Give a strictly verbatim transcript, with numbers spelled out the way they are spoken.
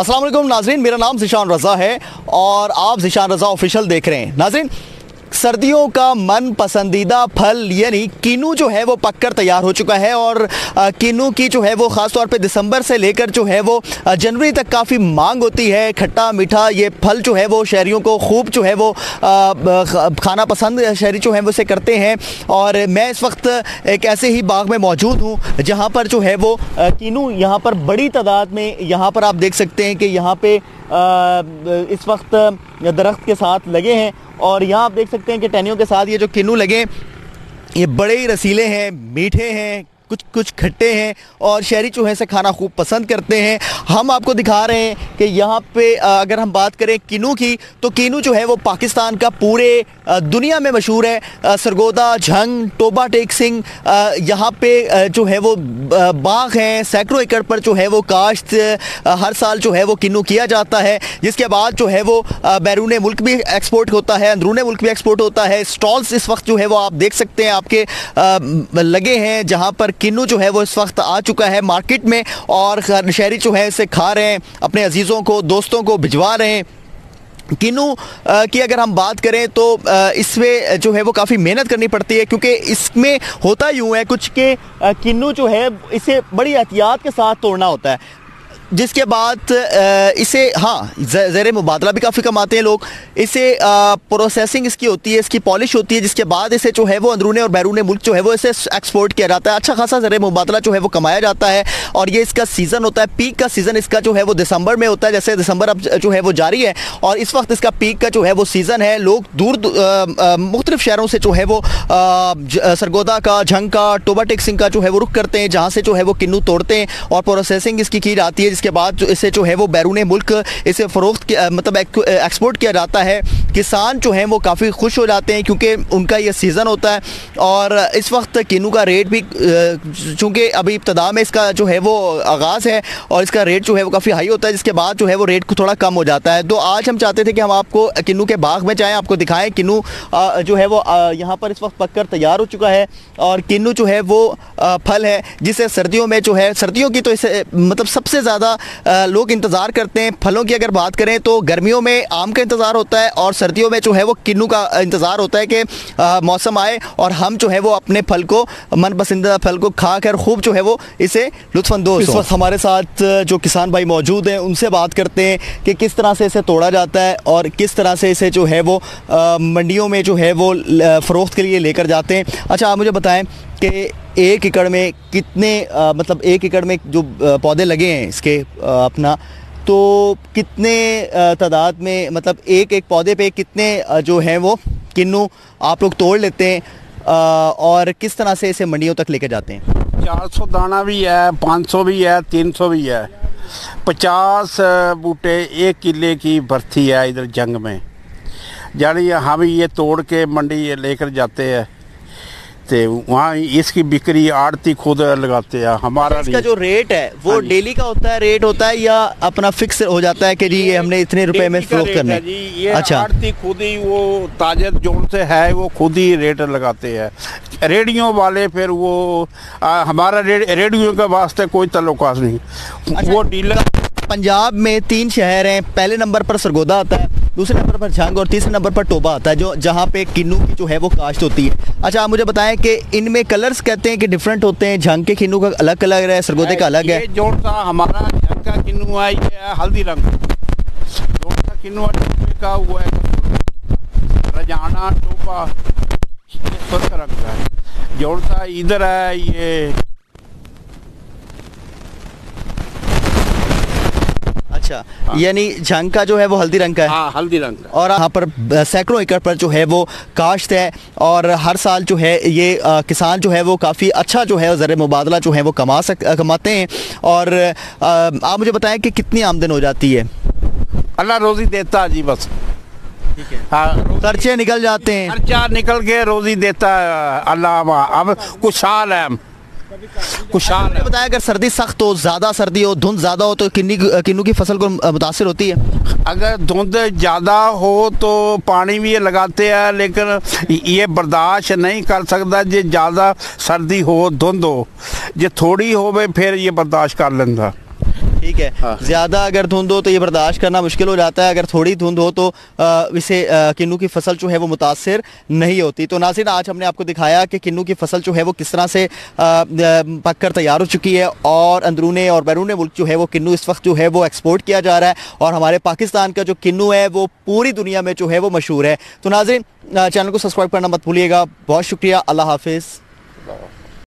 अस्सलाम वालेकुम नाजरीन, मेरा नाम जिशान रजा है और आप जिशान रजा ऑफिशियल देख रहे हैं। नाजरीन, सर्दियों का मन पसंदीदा फल यानी कीनू जो है वो पककर तैयार हो चुका है और कीनू की जो है वो ख़ास तौर पे दिसंबर से लेकर जो है वो जनवरी तक काफ़ी मांग होती है। खट्टा मीठा ये फल जो है वो शहरियों को खूब जो है वो खाना पसंद शहरी जो है वो से करते हैं। और मैं इस वक्त एक ऐसे ही बाग में मौजूद हूँ जहाँ पर जो है वो कीनू यहाँ पर बड़ी तादाद में, यहाँ पर आप देख सकते हैं कि यहाँ पर इस वक्त दरख्त के साथ लगे हैं और यहाँ आप देख सकते हैं कि टहनियों के साथ ये जो किन्नू लगे, ये बड़े ही रसीले हैं, मीठे हैं, कुछ कुछ खट्टे हैं और शहरी चूहे से खाना खूब पसंद करते हैं। हम आपको दिखा रहे हैं कि यहाँ पे अगर हम बात करें किन्नू की, तो किन्नू जो है वो पाकिस्तान का पूरे दुनिया में मशहूर है। सरगोधा, झंग, टोबा टेक सिंह, यहाँ पे जो है वो बाग हैं। सैकड़ों एकड़ पर जो है वो काश्त हर साल जो है वो किन्नू किया जाता है, जिसके बाद जो है वो बैरून मुल्क भी एक्सपोर्ट होता है, अंदरून मुल्क भी एक्सपोर्ट होता है। स्टॉल्स इस वक्त जो है वो आप देख सकते हैं आपके लगे हैं, जहाँ पर किन्नू जो है वो इस वक्त आ चुका है मार्केट में और शहरी जो है इसे खा रहे हैं, अपने अजीज़ों को, दोस्तों को भिजवा रहे हैं। किन्नू की अगर हम बात करें तो इसमें जो है वो काफ़ी मेहनत करनी पड़ती है, क्योंकि इसमें होता यूँ है कुछ के किन्नू जो है इसे बड़ी एहतियात के साथ तोड़ना होता है, जिसके बाद इसे हाँ ज़र मुबादला भी काफ़ी कमाते हैं लोग। इसे प्रोसेसिंग इसकी होती है, इसकी पॉलिश होती है, जिसके बाद इसे जो है वो अंदरूने और बैरूने मुल्क जो है वो इसे एक्सपोर्ट किया जाता है। अच्छा खासा ज़र मुबादला जो है वो कमाया जाता है और ये इसका सीज़न होता है, पीक का सीज़न इसका जो है वो दिसंबर में होता है। जैसे दिसंबर अब जो है वो जारी है और इस वक्त इसका पीक का जो है वो सीज़न है। लोग दूर मुख्तलिफ़ शहरों से जो है वो सरगोधा का, झंग का, टोबा टेक सिंह का जो है वो रुख करते हैं, जहाँ से जो है वो किन्नू तोड़ते हैं और प्रोसेसिंग इसकी की जाती है, इसके बाद जो इसे जो है वो बैरून मुल्क इसे फरोख्त मतलब एक, एक्सपोर्ट किया जाता है। किसान जो हैं वो काफ़ी खुश हो जाते हैं क्योंकि उनका ये सीज़न होता है और इस वक्त किन्नू का रेट भी, चूँकि अभी इब्तदा में इसका जो है वो आगाज़ है और इसका रेट जो है वो काफ़ी हाई होता है, जिसके बाद जो है वो रेट को थोड़ा कम हो जाता है। तो आज हम चाहते थे कि हम आपको किन्नू के बाग में जाएँ, आपको दिखाएँ। किन्नू जो है वो यहाँ पर इस वक्त पककर तैयार हो चुका है और किन्नू जो है वो फल है जिसे सर्दियों में जो है, सर्दियों की तो इसे मतलब सबसे ज़्यादा लोग इंतज़ार करते हैं। फलों की अगर बात करें तो गर्मियों में आम का इंतज़ार होता है और सर्दियों में जो है वो किन्नू का इंतज़ार होता है कि मौसम आए और हम जो है वो अपने फल को, मनपसंदीदा फल को खा कर खूब जो है वो इसे लुत्फानंदोज़। इस वक्त हमारे साथ जो किसान भाई मौजूद हैं, उनसे बात करते हैं कि किस तरह से इसे तोड़ा जाता है और किस तरह से इसे जो है वो मंडियों में जो है वो फ़रोख्त के लिए लेकर जाते हैं। अच्छा, आप मुझे बताएँ कि एक एकड़ में कितने आ, मतलब एक एकड़ में जो पौधे लगे हैं इसके आ, अपना तो कितने तादाद में, मतलब एक एक पौधे पे कितने आ, जो हैं वो किन्नू आप लोग तोड़ लेते हैं आ, और किस तरह से इसे मंडियों तक लेके जाते हैं? चार सौ दाना भी है, पाँच सौ भी है, तीन सौ भी है। पचास बूटे एक किले की भर्थी है इधर जंग में, यानी हम ये तोड़ के मंडी लेकर जाते हैं ते वहाँ इसकी बिक्री आड़ती खुद लगाते हैं। हमारा इसका जो रेट है वो डेली का होता है, रेट होता है या अपना फिक्स हो जाता है कि जी ये हमने इतने रुपए में फ्लोट करना है? ये अच्छा, आड़ती खुद ही वो ताजे जोन से है वो खुद ही रेट लगाते हैं। रेडियो वाले फिर वो आ, हमारा रेड, रेडियो का वास्ते कोई तल्लुका नहीं। अच्छा, वो डीलर पंजाब में तीन शहर हैं, पहले नंबर पर सरगोधा आता है, दूसरे नंबर पर झंग और तीसरे नंबर पर टोबा आता है, जो जहाँ पे किन्नू की जो है वो काश्त होती है। अच्छा, आप मुझे बताएं कि इनमें कलर्स कहते हैं कि डिफरेंट होते हैं, झंग के किन्नू का अलग अलग है, सरगोधे का अलग है। जो सा हमारा झंग का किन्नू है ये हल्दी रंग का किन्नू का हुआ है, रजाना टोबा स्वस्थ रंग का है, जो सा इधर है ये। अच्छा, यानी झंग का जो है वो हल्दी रंग का है। हाँ, हल्दी रंग का। और यहाँ पर सैकड़ों एकड़ पर जो है वो काश्त है और हर साल जो है ये आ, किसान जो है वो काफ़ी अच्छा जो है ज़र मुबादला जो है वो कमा सक कमाते हैं। और आ, आप मुझे बताएं कि कितनी आमदन हो जाती है? अल्लाह रोज़ी देता है जी, बस। ठीक है, हाँ, खर्चे निकल जाते हैं, खर्चा निकल के रोज़ी देता है अल्लाह। अब खुशहाल है, खुशहाल है। बताया अगर सर्दी सख्त हो, ज़्यादा सर्दी हो, धुंध ज़्यादा हो तो किन्नू किन्नू की फसल को मुतासर होती है? अगर धुंध ज़्यादा हो तो पानी भी लगाते हैं, लेकिन ये बर्दाश्त नहीं कर सकता। जो ज़्यादा सर्दी हो, धुंध हो, जो थोड़ी हो फिर ये बर्दाश्त कर लेंदा। ठीक है। हाँ। ज्यादा अगर धुंध हो तो ये बर्दाश्त करना मुश्किल हो जाता है, अगर थोड़ी धुंध हो तो इसे किन्नू की फसल जो है वो मुतासर नहीं होती। तो नाज़रीन, आज हमने आपको दिखाया कि किन्नू की फसल जो है वो किस तरह से पक कर तैयार हो चुकी है और अंदरूने और बैरूने मुल्क जो है वो किन्नू इस वक्त जो है वो एक्सपोर्ट किया जा रहा है और हमारे पाकिस्तान का जो किन्नू है वो पूरी दुनिया में जो है वो मशहूर है। तो नाज़रीन, चैनल को सब्सक्राइब करना मत भूलिएगा। बहुत शुक्रिया, अल्लाह हाफिज़।